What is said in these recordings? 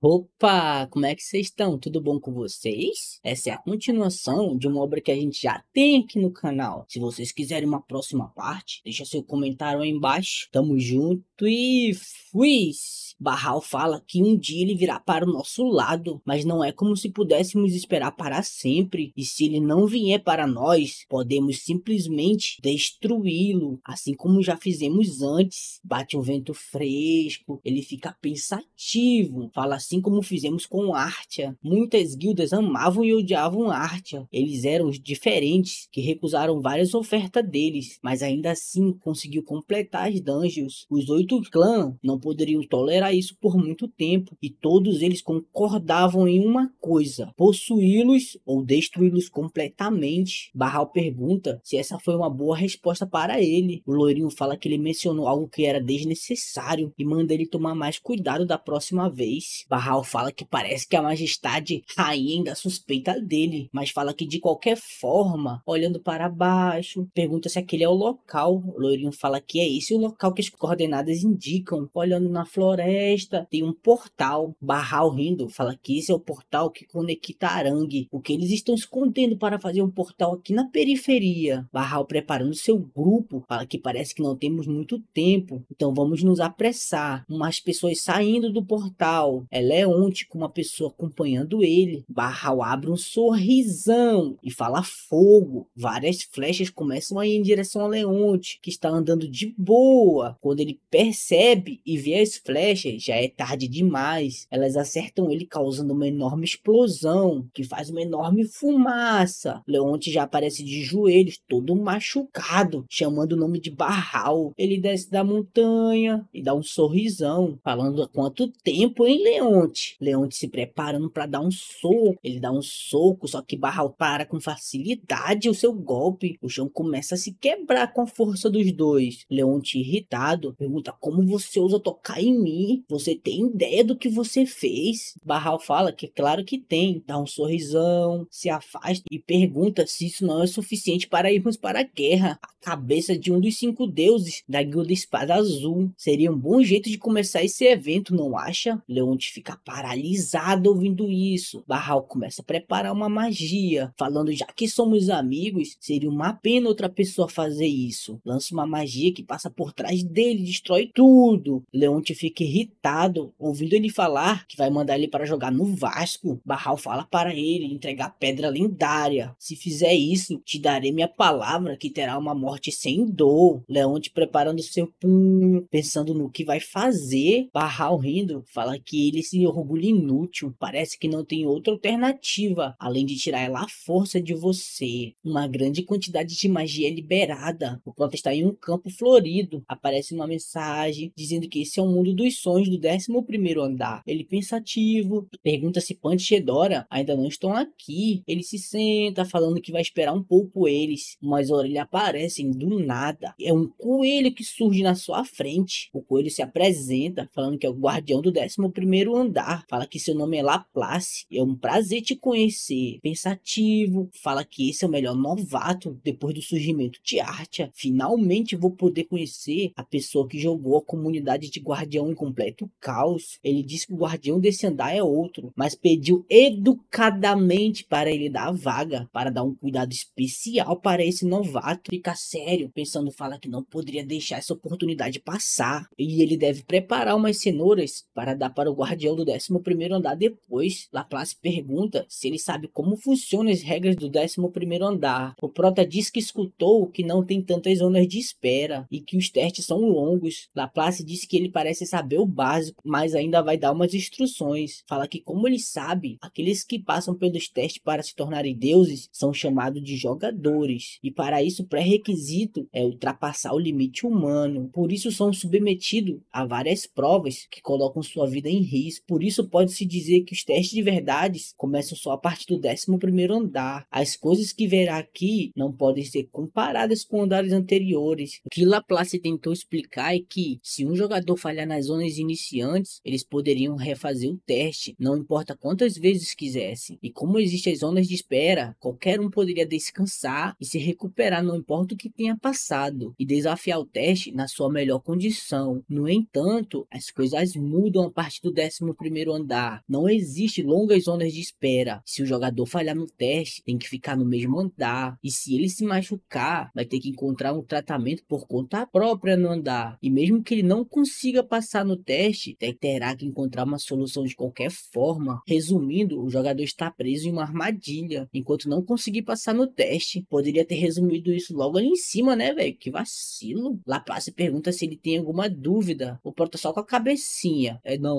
Opa, como é que vocês estão? Tudo bom com vocês? Essa é a continuação de uma obra que a gente já tem aqui no canal. Se vocês quiserem uma próxima parte, deixa seu comentário aí embaixo. Tamo junto e fui! Barral fala que um dia ele virá para o nosso lado, mas não é como se pudéssemos esperar para sempre. E se ele não vier para nós, podemos simplesmente destruí-lo, assim como já fizemos antes. Bate um vento fresco, ele fica pensativo, fala assim como fizemos com Artia. Muitas guildas amavam e odiavam Artia. Eles eram os diferentes, que recusaram várias ofertas deles, mas ainda assim conseguiu completar as dungeons. Os 8 clãs não poderiam tolerar isso por muito tempo, e todos eles concordavam em uma coisa: possuí-los ou destruí-los completamente. Barral pergunta se essa foi uma boa resposta para ele. O loirinho fala que ele mencionou algo que era desnecessário e manda ele tomar mais cuidado da próxima vez. Barral fala que parece que a majestade rainha ainda suspeita dele, mas fala que de qualquer forma, olhando para baixo, pergunta se aquele é o local. O loirinho fala que é esse o local que as coordenadas indicam. Olhando na floresta tem um portal. Barral, rindo, fala que esse é o portal que conecta a Arangue. O que eles estão escondendo para fazer um portal aqui na periferia? Barral, preparando seu grupo, fala que parece que não temos muito tempo, então vamos nos apressar. Umas pessoas saindo do portal. É Leonte com uma pessoa acompanhando ele. Barral abre um sorrisão e fala fogo. Várias flechas começam a ir em direção a Leonte, que está andando de boa. Quando ele percebe e vê as flechas, já é tarde demais. Elas acertam ele, causando uma enorme explosão, que faz uma enorme fumaça. Leonte já aparece de joelhos, todo machucado, chamando o nome de Barral. Ele desce da montanha e dá um sorrisão, falando: há quanto tempo, hein, Leonte? Leonte se preparando para dar um soco. Ele dá um soco, só que Barral para com facilidade o seu golpe. O chão começa a se quebrar com a força dos dois. Leonte, irritado, pergunta: como você ousa tocar em mim? Você tem ideia do que você fez? Barral fala que claro que tem, dá um sorrisão, se afasta e pergunta se isso não é suficiente para irmos para a guerra. A cabeça de um dos 5 deuses da Guilda Espada Azul seria um bom jeito de começar esse evento, não acha? Leonte fica paralisado ouvindo isso. Barral começa a preparar uma magia, falando: já que somos amigos, seria uma pena outra pessoa fazer isso. Lança uma magia que passa por trás dele, destrói tudo. Leonte fica irritado, ouvindo ele falar que vai mandar ele para jogar no Vasco. Barral fala para ele entregar a pedra lendária. Se fizer isso, te darei minha palavra que terá uma morte sem dor. Leonte preparando seu punho, pensando no que vai fazer. Barral, rindo, fala que ele se orgulha inútil. Parece que não tem outra alternativa além de tirar ela à força de você. Uma grande quantidade de magia é liberada. O plano está em um campo florido. Aparece uma mensagem dizendo que esse é o mundo dos sonhos do 11º andar. Ele, pensativo, pergunta se Pantheadora ainda não estão aqui. Ele se senta, falando que vai esperar um pouco eles. Umas orelhas aparecem do nada. É um coelho que surge na sua frente. O coelho se apresenta, falando que é o guardião do 11º andar. Fala que seu nome é Laplace. É um prazer te conhecer. Pensativo, fala que esse é o melhor novato depois do surgimento de Artia. Finalmente vou poder conhecer a pessoa que jogou a comunidade de guardião em completo caos. Ele diz que o guardião desse andar é outro, mas pediu educadamente para ele dar a vaga, para dar um cuidado especial para esse novato. Fica sério, pensando, fala que não poderia deixar essa oportunidade passar, e ele deve preparar umas cenouras para dar para o guardião do 11º andar depois. Laplace pergunta se ele sabe como funcionam as regras do 11º andar. O prota diz que escutou que não tem tantas zonas de espera e que os testes são longos. Laplace diz que ele parece saber o básico, mas ainda vai dar umas instruções. Fala que, como ele sabe, aqueles que passam pelos testes para se tornarem deuses são chamados de jogadores, e para isso o pré-requisito é ultrapassar o limite humano. Por isso são submetidos a várias provas que colocam sua vida em risco. Por isso pode-se dizer que os testes de verdades começam só a partir do 11º andar. As coisas que verá aqui não podem ser comparadas com andares anteriores. O que Laplace tentou explicar é que, se um jogador falhar nas zonas iniciantes, eles poderiam refazer o teste, não importa quantas vezes quisessem. E como existem as zonas de espera, qualquer um poderia descansar e se recuperar, não importa o que tenha passado, e desafiar o teste na sua melhor condição. No entanto, as coisas mudam a partir do 11º andar. Não existe longas zonas de espera. Se o jogador falhar no teste, tem que ficar no mesmo andar. E se ele se machucar, vai ter que encontrar um tratamento por conta própria no andar. E mesmo que ele não consiga passar no teste, terá que encontrar uma solução de qualquer forma. Resumindo, o jogador está preso em uma armadilha. Enquanto não conseguir passar no teste, poderia ter resumido isso logo ali em cima, né, velho? Que vacilo. Laplace pergunta se ele tem alguma dúvida. O Proto só com a cabecinha. Não.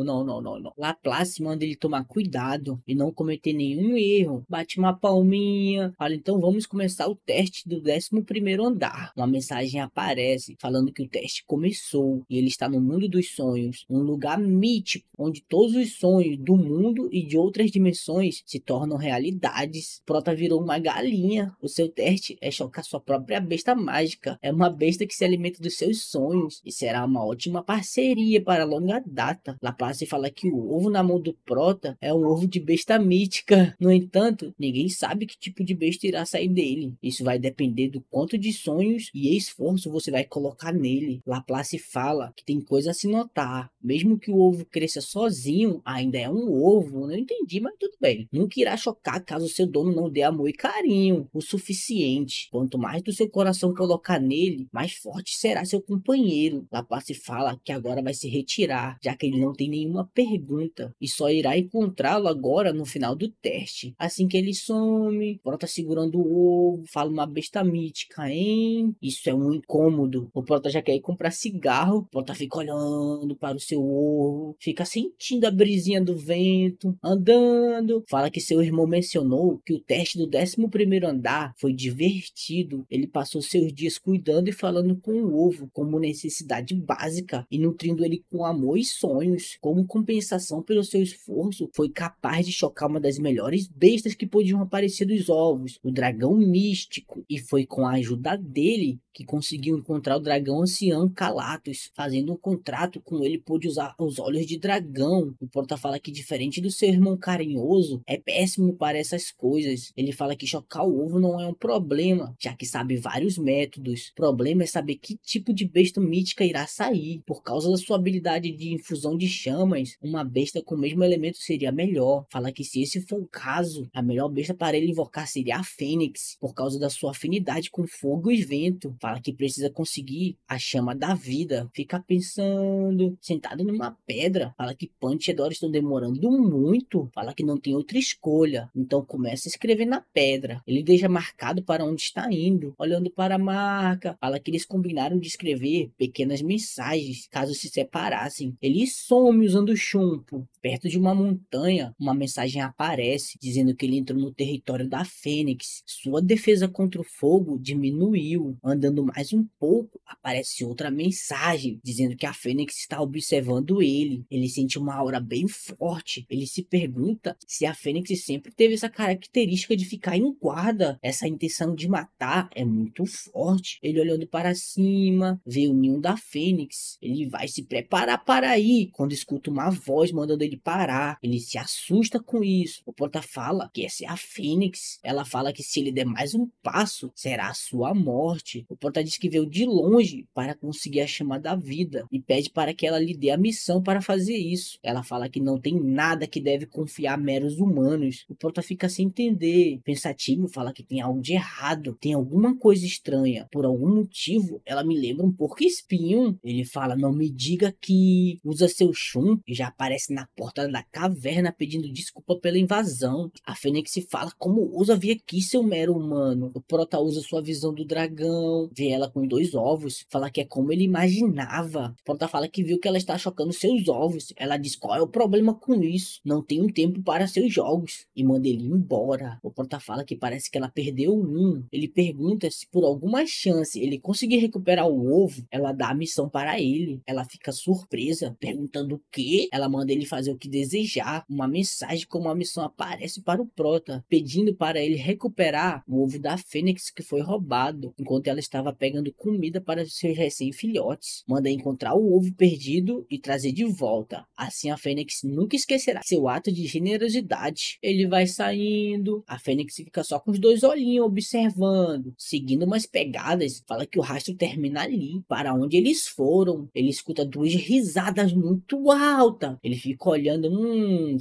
Laplace manda ele tomar cuidado e não cometer nenhum erro. Bate uma palminha. Fala, então vamos começar o teste do 11º andar. Uma mensagem aparece falando que o teste começou e ele está no mundo dos sonhos, um lugar mítico onde todos os sonhos do mundo e de outras dimensões se tornam realidades. Prota virou uma galinha. O seu teste é chocar sua própria besta mágica. É uma besta que se alimenta dos seus sonhos e será uma ótima parceria para longa data. Laplace fala que o ovo na mão do Prota é um ovo de besta mítica. No entanto, ninguém sabe que tipo de besta irá sair dele. Isso vai depender do quanto de sonhos e esforço você vai colocar nele. Laplace fala que tem coisa a se notar. Mesmo que o ovo cresça sozinho, ainda é um ovo. Não entendi, mas tudo bem. Nunca irá chocar caso seu dono não dê amor e carinho o suficiente. Quanto mais do seu coração colocar nele, mais forte será seu companheiro. Laplace fala que agora vai se retirar, já que ele não tem nenhuma pergunta e só irá encontrá-lo agora no final do teste. Assim que ele some, Prota segurando o ovo, fala uma besta mítica, hein? Isso é um incômodo. O Prota já quer ir comprar cigarro. Prota fica olhando para o seu ovo, fica sentindo a brisinha do vento, andando. Fala que seu irmão mencionou que o teste do 11º andar foi divertido. Ele passou seus dias cuidando e falando com o ovo como necessidade básica e nutrindo ele com amor e sonhos. Como compensação pelo seu esforço, foi capaz de chocar uma das melhores bestas que podiam aparecer dos ovos, o dragão místico. E foi com a ajuda dele que conseguiu encontrar o dragão ancião Calatus. Fazendo um contrato com ele, pôde usar os olhos de dragão. O Prota fala que, diferente do seu irmão carinhoso, é péssimo para essas coisas. Ele fala que chocar o ovo não é um problema, já que sabe vários métodos. O problema é saber que tipo de besta mítica irá sair. Por causa da sua habilidade de infusão de chamas, uma besta com o mesmo elemento seria melhor. Fala que, se esse for o caso, a melhor besta para ele invocar seria a Fênix, por causa da sua afinidade com fogo e vento. Fala que precisa conseguir a chama da vida. Fica pensando, sentado numa pedra. Fala que Pantheadora estão demorando muito. Fala que não tem outra escolha, então começa a escrever na pedra. Ele deixa marcado para onde está indo, olhando para a marca. Fala que eles combinaram de escrever pequenas mensagens caso se separassem. Ele some usando chumbo. Perto de uma montanha, uma mensagem aparece dizendo que ele entrou no território da Fênix. Sua defesa contra o fogo diminuiu. Andando mais um pouco, aparece outra mensagem dizendo que a Fênix está observando ele. Ele sente uma aura bem forte. Ele se pergunta se a Fênix sempre teve essa característica de ficar em guarda. Essa intenção de matar é muito forte. Ele, olhando para cima, vê o ninho da Fênix. Ele vai se preparar para ir quando escuta uma voz mandando ele parar. Ele se assusta com isso. O Prota fala que essa é a Fênix. Ela fala que, se ele der mais um passo, será a sua morte. O Prota diz que veio de longe para conseguir a chama da vida e pede para que ela lhe dê a missão para fazer isso. Ela fala que não tem nada que deve confiar a meros humanos. O Prota fica sem entender. Pensativo, fala que tem algo de errado, tem alguma coisa estranha. Por algum motivo, ela me lembra um porco-espinho. Ele fala, não me diga que usa seu chum, e já aparece na porta da caverna pedindo desculpa pela invasão. A Fênix fala, como ousa vir aqui, seu mero humano? O Prota usa sua visão do dragão, vê ela com dois ovos, fala que é como ele imaginava. O Prota fala que viu que ela está chocando seus ovos. Ela diz, qual é o problema com isso? Não tenho tempo para seus jogos, e manda ele embora. O Prota fala que parece que ela perdeu um. Ele pergunta se, por alguma chance, ele conseguir recuperar o ovo, ela dá a missão para ele. Ela fica surpresa, perguntando o quê? Ela manda ele fazer o que desejar. Uma mensagem como a missão aparece para o Prota, pedindo para ele recuperar o ovo da Fênix que foi roubado. Enquanto ela está estava pegando comida para seus recém-filhotes. Manda encontrar o ovo perdido e trazer de volta. Assim a Fênix nunca esquecerá seu ato de generosidade. Ele vai saindo. A Fênix fica só com os dois olhinhos observando. Seguindo umas pegadas, fala que o rastro termina ali. Para onde eles foram, ele escuta duas risadas muito altas. Ele fica olhando,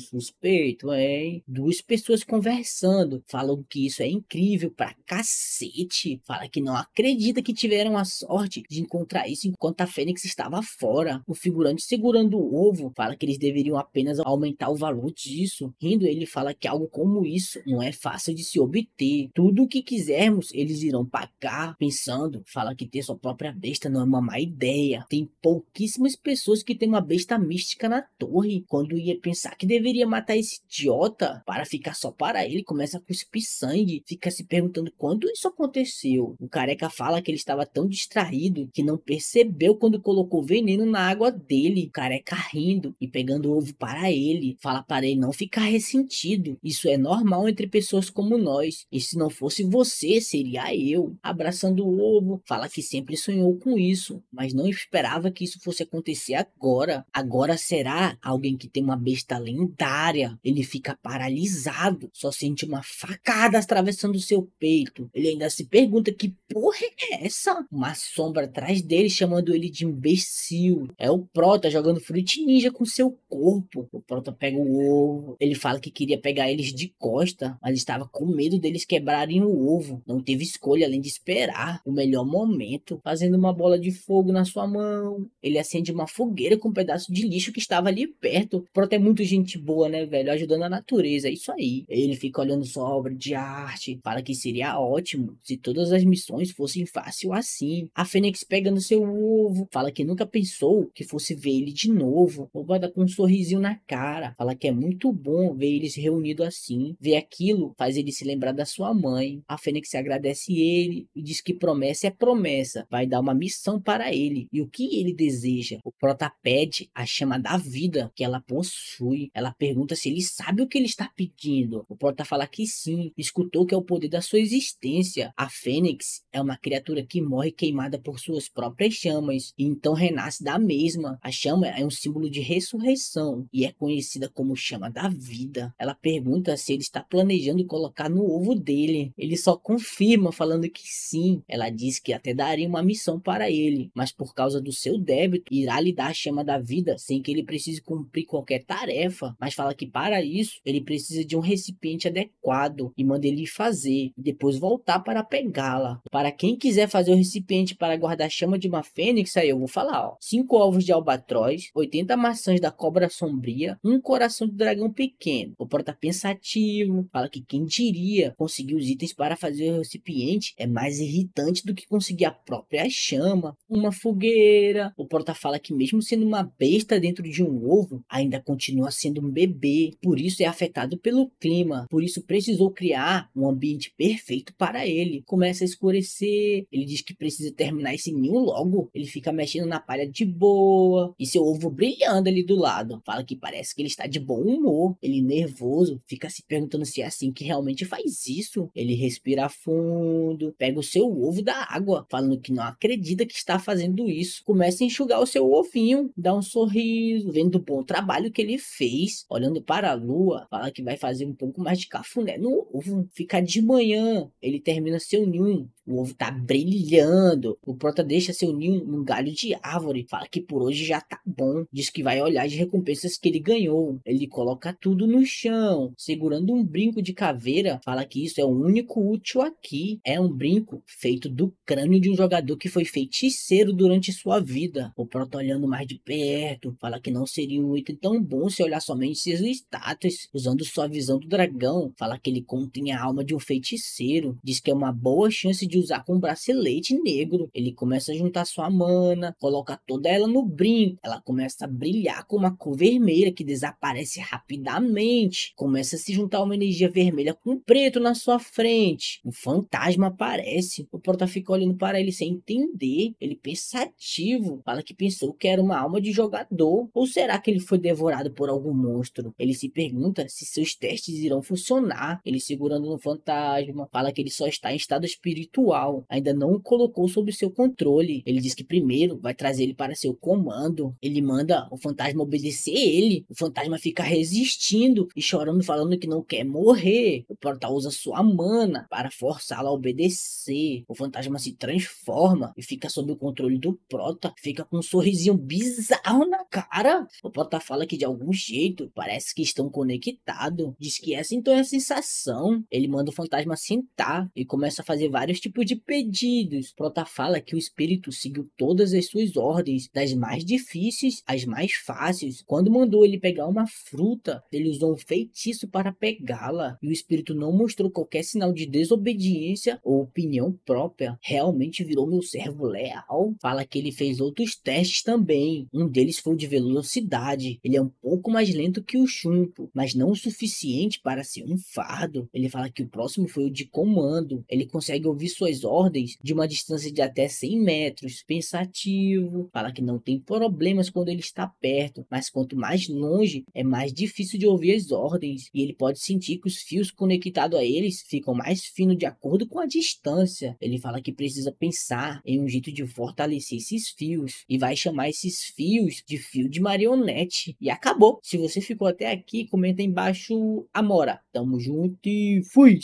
suspeito, hein? Duas pessoas conversando. Falam que isso é incrível pra cacete. Fala que não acredita que tiveram a sorte de encontrar isso enquanto a Fênix estava fora. O figurante segurando o ovo fala que eles deveriam apenas aumentar o valor disso. Rindo, ele fala que algo como isso não é fácil de se obter. Tudo o que quisermos, eles irão pagar. Pensando, fala que ter sua própria besta não é uma má ideia. Tem pouquíssimas pessoas que têm uma besta mística na torre. Quando ia pensar que deveria matar esse idiota para ficar só para ele, começa a cuspir sangue. Fica se perguntando quando isso aconteceu. O careca fala que ele estava tão distraído que não percebeu quando colocou veneno na água dele. O careca rindo e pegando o ovo para ele. Fala para ele não ficar ressentido. Isso é normal entre pessoas como nós. E se não fosse você, seria eu. Abraçando o ovo, fala que sempre sonhou com isso, mas não esperava que isso fosse acontecer agora. Agora será alguém que tem uma besta lendária. Ele fica paralisado, só sente uma facada atravessando seu peito. Ele ainda se pergunta que porra é essa? Uma sombra atrás dele chamando ele de imbecil. É o Prota jogando Fruit Ninja com seu corpo. O Prota pega o ovo. Ele fala que queria pegar eles de costa, mas estava com medo deles quebrarem o ovo. Não teve escolha além de esperar o melhor momento. Fazendo uma bola de fogo na sua mão, ele acende uma fogueira com um pedaço de lixo que estava ali perto. O Prota é muito gente boa, né, velho? Ajudando a natureza, é isso aí. Ele fica olhando sua obra de arte. Fala que seria ótimo se todas as missões fossem fácil assim. A Fênix pega no seu ovo. Fala que nunca pensou que fosse ver ele de novo. O Prota com um sorrisinho na cara. Fala que é muito bom ver eles reunidos assim. Ver aquilo faz ele se lembrar da sua mãe. A Fênix agradece ele e diz que promessa é promessa. Vai dar uma missão para ele e o que ele deseja. O Prota pede a chama da vida que ela possui. Ela pergunta se ele sabe o que ele está pedindo. O Prota fala que sim. Escutou que é o poder da sua existência. A Fênix é uma criatura que morre queimada por suas próprias chamas e então renasce da mesma. A chama é um símbolo de ressurreição e é conhecida como chama da vida. Ela pergunta se ele está planejando colocar no ovo dele. Ele só confirma falando que sim. Ela diz que até daria uma missão para ele, mas por causa do seu débito, irá lhe dar a chama da vida sem que ele precise cumprir qualquer tarefa, mas fala que para isso ele precisa de um recipiente adequado e manda ele fazer e depois voltar para pegá-la. Para quem quiser fazer o recipiente para guardar a chama de uma fênix, aí eu vou falar, ó: 5 ovos de albatroz, 80 maçãs da cobra sombria, um coração de dragão pequeno. O Prota pensativo, fala que quem diria conseguir os itens para fazer o recipiente é mais irritante do que conseguir a própria chama. Uma fogueira. O Prota fala que mesmo sendo uma besta dentro de um ovo, ainda continua sendo um bebê, por isso é afetado pelo clima, por isso precisou criar um ambiente perfeito para ele. Começa a escurecer, ele diz que precisa terminar esse ninho logo. Ele fica mexendo na palha de boa e seu ovo brilhando ali do lado. Fala que parece que ele está de bom humor. Ele nervoso, fica se perguntando se é assim que realmente faz isso. Ele respira fundo, pega o seu ovo da água, falando que não acredita que está fazendo isso. Começa a enxugar o seu ovinho, dá um sorriso, vendo o bom trabalho que ele fez. Olhando para a lua, fala que vai fazer um pouco mais de cafuné no ovo. Fica de manhã, ele termina seu ninho. O ovo tá brilhando. O Prota deixa seu ninho num galho de árvore. Fala que por hoje já tá bom. Diz que vai olhar as recompensas que ele ganhou. Ele coloca tudo no chão, segurando um brinco de caveira. Fala que isso é o único útil aqui. É um brinco feito do crânio de um jogador que foi feiticeiro durante sua vida. O Prota olhando mais de perto. Fala que não seria um item tão bom se olhar somente seus status. Usando sua visão do dragão, fala que ele contém a alma de um feiticeiro. Diz que é uma boa chance de usar com um bracelete negro. Ele começa a juntar sua mana, coloca toda ela no brinco. Ela começa a brilhar com uma cor vermelha que desaparece rapidamente. Começa a se juntar uma energia vermelha com preto na sua frente. Um fantasma aparece. O Prota fica olhando para ele sem entender. Ele pensativo, fala que pensou que era uma alma de jogador, ou será que ele foi devorado por algum monstro? Ele se pergunta se seus testes irão funcionar. Ele segurando no fantasma, fala que ele só está em estado espiritual. Ainda ainda não o colocou sob seu controle. Ele diz que primeiro vai trazer ele para seu comando. Ele manda o fantasma obedecer ele. O fantasma fica resistindo e chorando, falando que não quer morrer. O portal usa sua mana para forçá-la a obedecer. O fantasma se transforma e fica sob o controle do Prota. Fica com um sorrisinho bizarro na cara. O Prota fala que de algum jeito parece que estão conectados. Diz que essa então é a sensação. Ele manda o fantasma sentar e começa a fazer vários tipos de pedidos. O Prota fala que o espírito seguiu todas as suas ordens, das mais difíceis às mais fáceis. Quando mandou ele pegar uma fruta, ele usou um feitiço para pegá-la e o espírito não mostrou qualquer sinal de desobediência ou opinião própria. Realmente virou meu servo leal. Fala que ele fez outros testes também. Um deles foi o de velocidade. Ele é um pouco mais lento que o Chumpo, mas não o suficiente para ser um fardo. Ele fala que o próximo foi o de comando. Ele consegue ouvir suas ordens de uma distância de até 100 metros. Pensativo. Fala que não tem problemas quando ele está perto, mas quanto mais longe, é mais difícil de ouvir as ordens. E ele pode sentir que os fios conectados a eles ficam mais finos de acordo com a distância. Ele fala que precisa pensar em um jeito de fortalecer esses fios e vai chamar esses fios de fio de marionete. E acabou. Se você ficou até aqui, comenta aí embaixo, Amora. Tamo junto e fui!